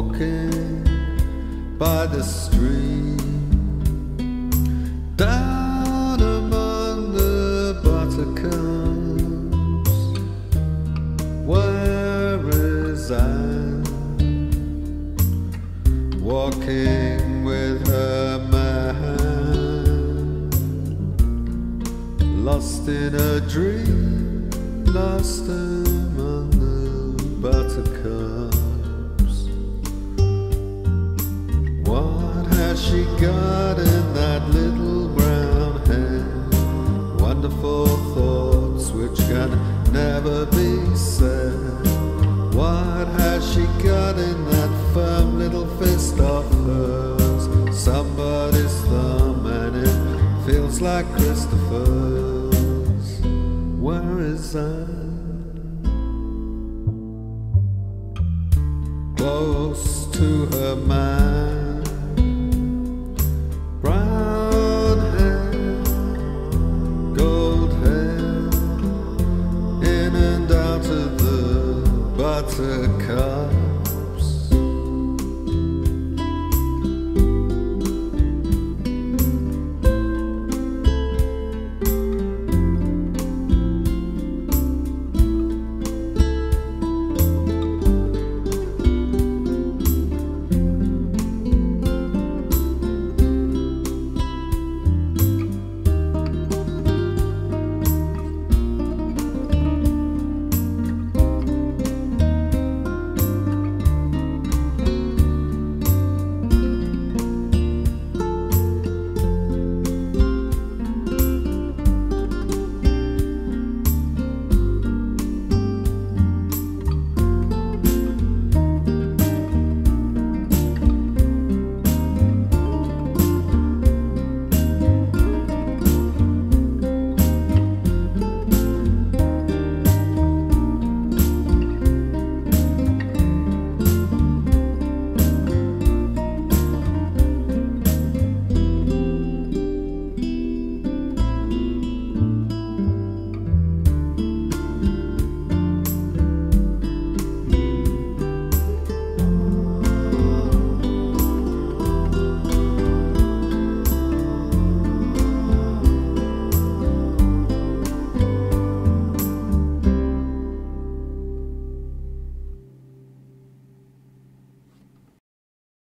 walking by the stream, down among the buttercups. Where is Anne, walking with her man, lost in a dream, lost among the buttercups? What has she got in that little brown hand? Wonderful thoughts which can never be said. What has she got in that firm little fist of hers? Somebody's thumb, and it feels like Christopher's. Where is Anne? Close to her man, brown hair, gold hair, in and out of the buttercup.